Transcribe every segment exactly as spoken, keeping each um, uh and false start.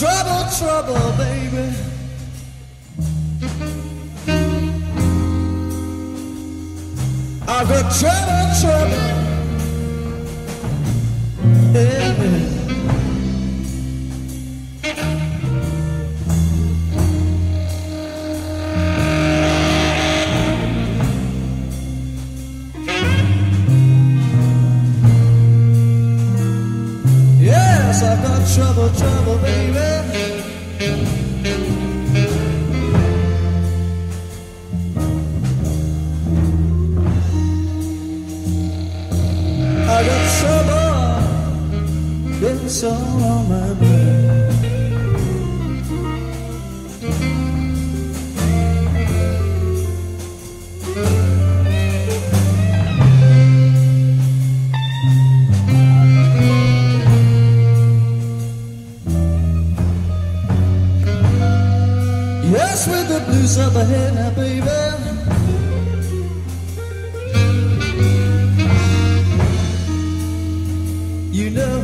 trouble, trouble, baby. I've got trouble, trouble, yeah. I've got trouble, trouble, baby. I got trouble, been so on my mind. Yes, with the blues of the head now, baby. You know,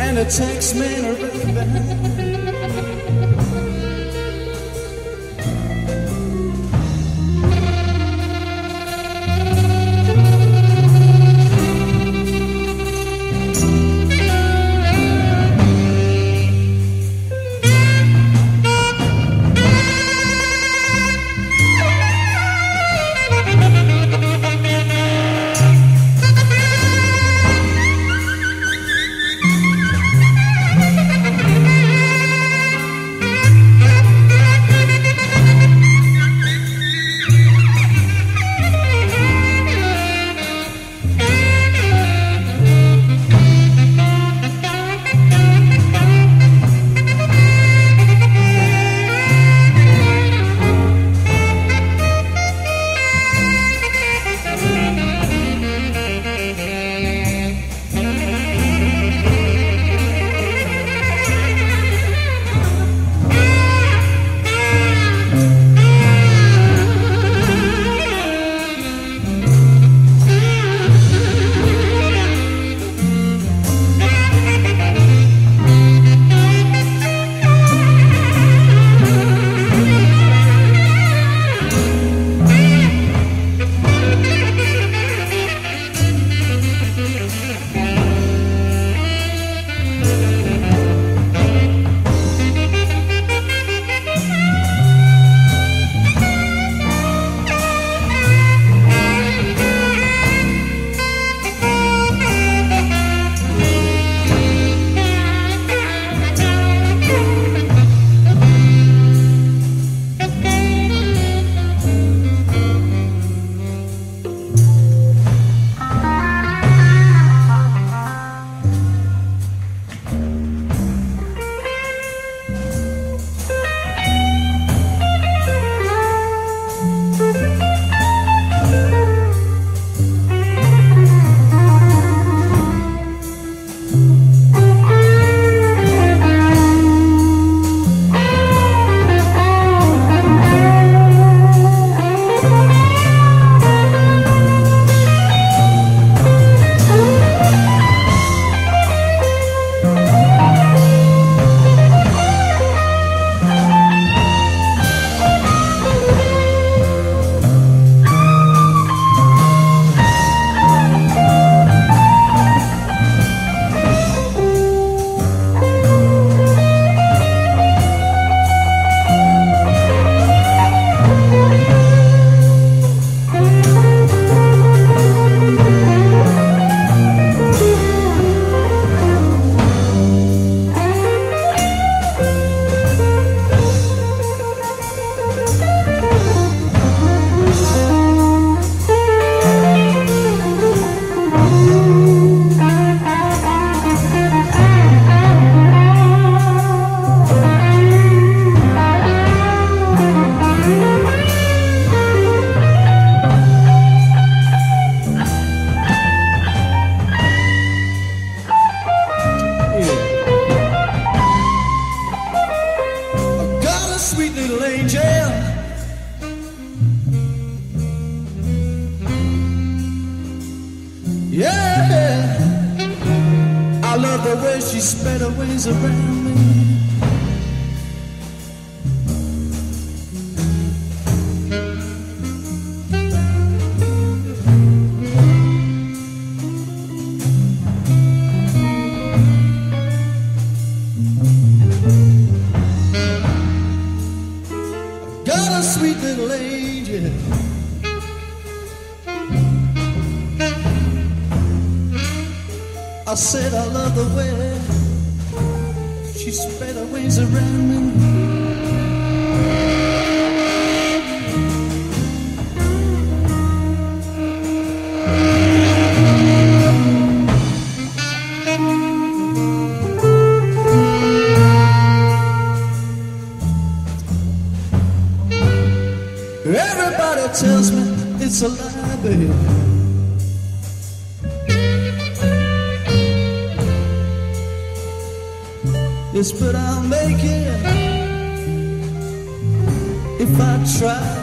and it takes me to remember. I love the away, she sped her wings around me. Got a sweet little angel, I said I love the way she spread her wings around me. Everybody tells me it's a lie, baby. Yes, but I'll make it if I try.